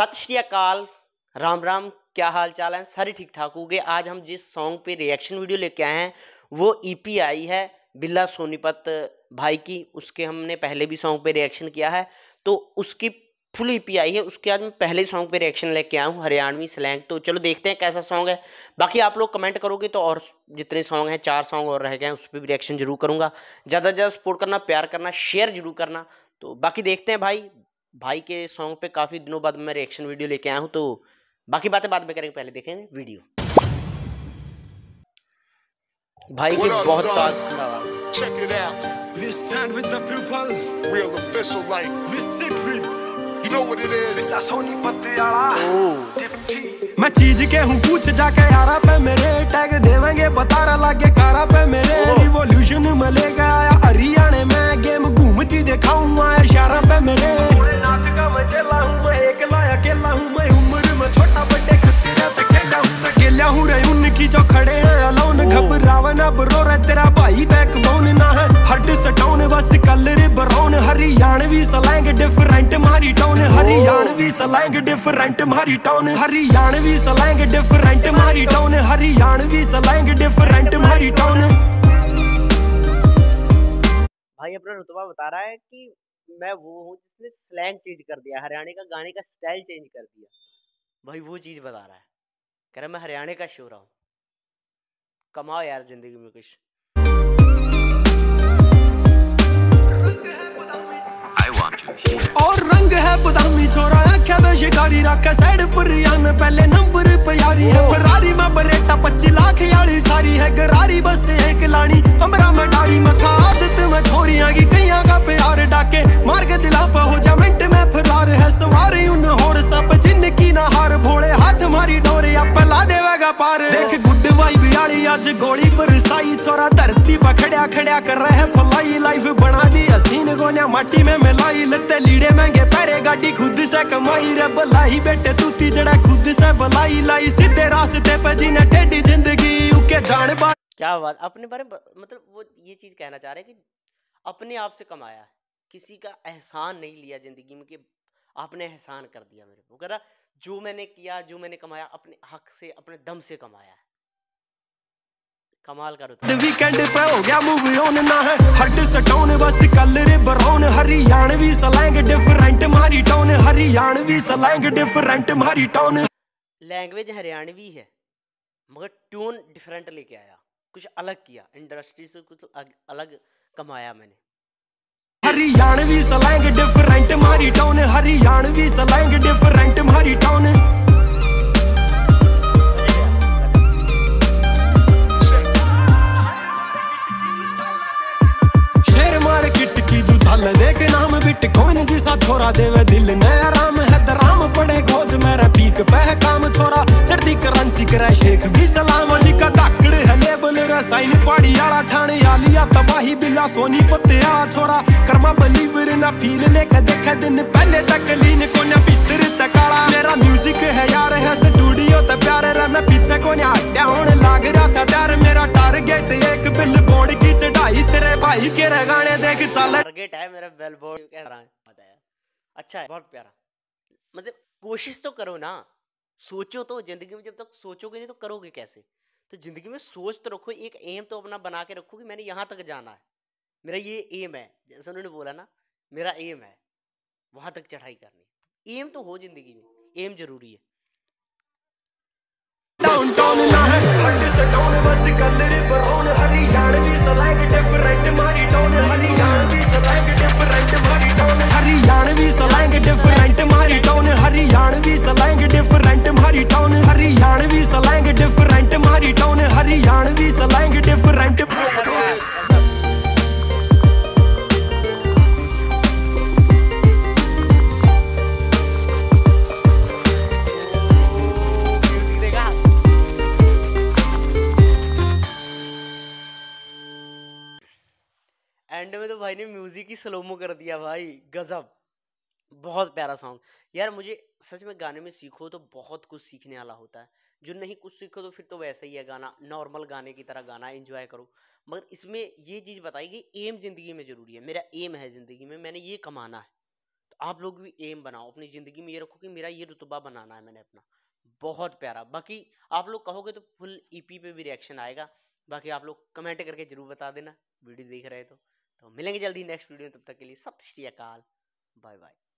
सत श्री अकाल, राम राम, क्या हाल चाल है सारे ठीक ठाक हो गए। आज हम जिस सॉन्ग पे रिएक्शन वीडियो लेके आए हैं वो ईपीआई है बिल्ला सोनीपत भाई की। उसके हमने पहले भी सॉन्ग पे रिएक्शन किया है तो उसकी फुल ईपीआई है। उसके बाद मैं पहले सॉन्ग पे रिएक्शन लेके आया हूँ हरियाणवी स्लैंग। तो चलो देखते हैं कैसा सॉन्ग है। बाकी आप लोग कमेंट करोगे तो और जितने सॉन्ग हैं, 4 सॉन्ग और रह गए हैं, उस पर भी रिएक्शन जरूर करूँगा। ज़्यादा से ज़्यादा सपोर्ट करना, प्यार करना, शेयर जरूर करना। तो बाकी देखते हैं भाई के सॉन्ग पे काफ़ी दिनों बाद मैं रिएक्शन वीडियो लेके आया हूँ। तो बाकी बातें बाद में करेंगे, पहले देखें वीडियो। भाई के बहुत मैं चीज के हूँ, पूछ जाके यारा पे मेरे टैग देवेंगे, बता रहा लागे कारा पे मेरे। रिवॉल्यूशन मिलेगा हरियाणा में, गेम घूमती दिखाऊंगा यारा पे मेरे। जो खड़े हैं अलोन, घबरावन अब रो रहा तेरा भाई, बैकबोन ना है हट सटाउन, बस colour brown. Haryanvi slang different मारी टाउन, हरियाणवी स्लैंग डिफरेंट मारी टाउन, हरियाणवी स्लैंग डिफरेंट मारी टाउन, हरियाणवी स्लैंग डिफरेंट मारी टाउन। भाई अपना रुतबा बता रहा है कि मैं वो हूँ जिसने स्लैंग चेंज कर दिया, हरियाणा का गाने का स्टाइल चेंज कर दिया। भाई वो चीज बता रहा है, कह रहा मैं हरियाणा का शो रहा हूँ। कमाओ यार जिंदगी में कुछ। और रंग है बदामी छोरा, आंखें में शिकारी रखे साइड पर, यान पहले नंबर पे यारी है फरारी में, बरेटा 25 लाख यारी सारी है गरारी, बस एक लानी अमरा में डारी, मखा आदत में थोरियां की कईयां का प्यार डाके मार के दिला पे हो जा मिनट में फरार है सवारी उन होर सब जिनकी ना हार भोले हाथ मारी डोरे अपला देवेगा पार। देख आज गोली बरसाई छोरा धरती पर खड़ा खड़ा कर रहा है फलाई, लाइफ बना दी हसीन गोनिया माटी में मिलाई, लते लीड़े महंगे पैरे गाड़ी खुद से कमाई, रे भलाई बेटे तू ती जड़ा खुद से भलाई, लाई सीधे रास्ते पे जीने टेढ़ी जिंदगी उके जान बा। क्या बात अपने बारे में, मतलब वो ये चीज कहना चाह रहे कि अपने आप से कमाया, किसी का एहसान नहीं लिया जिंदगी में कि आपने एहसान कर दिया मेरे को। कह रहा जो मैंने किया, जो मैंने कमाया अपने हक से, अपने दम से कमाया है। कमाल करो। वीकेंड पे हो गया मूवी ऑन ना है हट सटाउन, बस colour brown. Haryanvi slang different मारी टाउन, हरियाणवी स्लैंग डिफरेंट मारी टाउन। लैंग्वेज हरियाणवी है मगर ट्यून डिफरेंट लेके आया, कुछ अलग किया, इंडस्ट्री से कुछ अलग कमाया मैंने। हरियाणवी स्लैंग डिफरेंट मारी टाउन, हरियाणवी स्लैंग डिफरेंट मारी टाउन। देख नाम बिटकॉइन जैसा छोरा, देवे दिल में आराम है दराम, पड़े गोद मेरा पीक पे काम छोरा, चढ़ती करंसी करे शेख भी सलाम। अली का दाकड़ है लेबल रसायन पाड़ी आला, ठाणे आलिया तबाही बिल्ला सोनीपत आला छोरा, कर्मा बलीवर ना फील लेके देखे दिन पहले तक लीन को ना भीतर तक आला। मेरा म्यूजिक है यार है स्टूडियो ते प्यारे रे, मैं पीछे को ना हटया होने लाग रहा था प्यार, मेरा टारगेट एक बिल बोर्ड की चढ़ाई, तेरे भाई के रे गाने देख चल टारगेट है मेरा बेलबोर्ड कह रहा है। पता है अच्छा है, बहुत प्यारा। मतलब कोशिश तो करो ना, सोचो तो, जिंदगी में जब तक सोचोगे नहीं तो करोगे कैसे। तो जिंदगी में सोच तो रखो, एक एम तो अपना बना के रखो कि मैंने यहाँ तक जाना है, मेरा ये एम है। जैसे उन्होंने बोला ना मेरा एम है वहाँ तक चढ़ाई करनी, एम तो हो जिंदगी में, एम जरूरी है। एंड में तो भाई ने म्यूजिक ही स्लोमो कर दिया। भाई गजब, बहुत प्यारा सॉन्ग यार। मुझे सच में गाने में सीखो तो बहुत कुछ सीखने वाला होता है, जो नहीं कुछ सीखो तो फिर तो वैसा ही है गाना, नॉर्मल गाने की तरह गाना एंजॉय करो। मगर इसमें ये चीज़ बताई कि एम जिंदगी में ज़रूरी है, मेरा एम है ज़िंदगी में मैंने ये कमाना है, तो आप लोग भी एम बनाओ अपनी ज़िंदगी में, ये रखो कि मेरा ये रुतबा बनाना है मैंने अपना। बहुत प्यारा। बाकी आप लोग कहोगे तो फुल ईपी पे भी रिएक्शन आएगा। बाकी आप लोग कमेंट करके जरूर बता देना वीडियो देख रहे तो मिलेंगे जल्दी नेक्स्ट वीडियो में। तब तक के लिए सत श्री अकाल, बाय बाय।